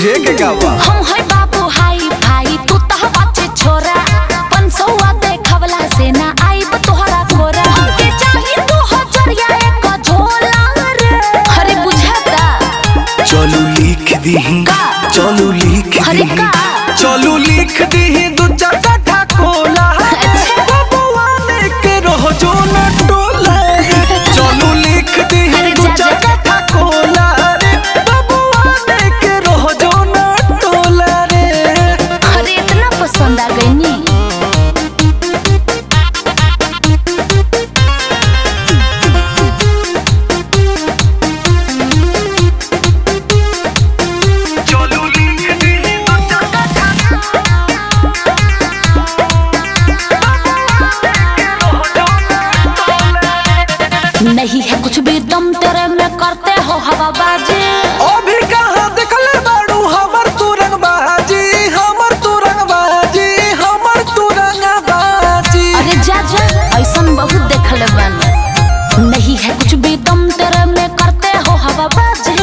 तुझे के गावा हम है बाबू हाई भाई तू तह बच्चे छोरा 500 देखवला से ना आईब तोहरा खोरा के चाहि तू हजरिया एक झोला रे अरे बुझाता चलू लिख दी चलू लिख दी चलू लिख दी दू चार कठा खोला बाबूआ ने के रहो जो ना टोला चलू लिख दी दू चार कठा खोला नहीं है कुछ भी दम तेरे में करते हो हवाबाजी अभी कहां देखले बाड़ू हमर तू रंगबाजी अरे जा ऐसा बहुत देखले बन नहीं है कुछ भी दम तेरे में करते हो हवाबाजी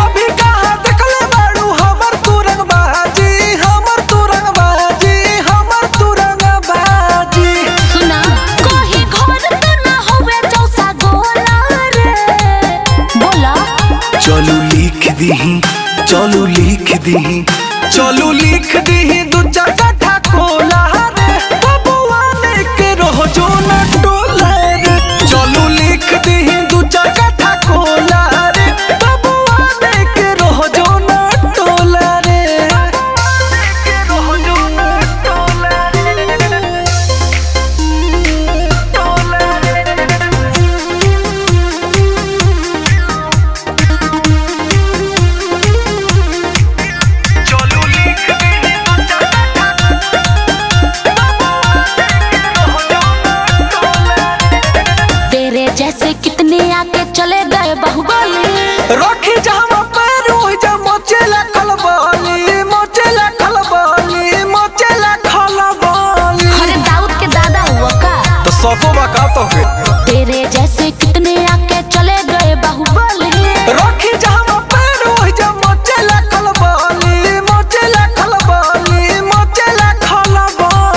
अभी कहां देखले बाड़ू हमर तू रंगबाजी सुना कोई घर तो ना होवे चौसा गोला रे बोला चलू लिख दी दू चार कठा खोला रे बाबूआ ने के रहो जो ना टोला रे चलू लिख दी दू चार कठा खोला रे बाबूआ ने के रहो जो ना टोला रे जैसे कितने आके चले गए बाहुबली रखी जहाँ पैर हो जा मोचेला खलबाली अरे दाऊद के दादा हुआ का तो सबको बका तो है तेरे जैसे कितने आके चले गए बाहुबली रखी जहाँ पैर हो जा मोचेला खलबाली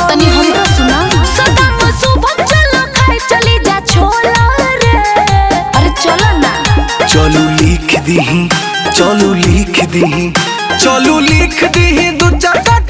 तनी हमरो सुना सदा सुबह चला खाए चली जा छोला चलू लिख दी दू चार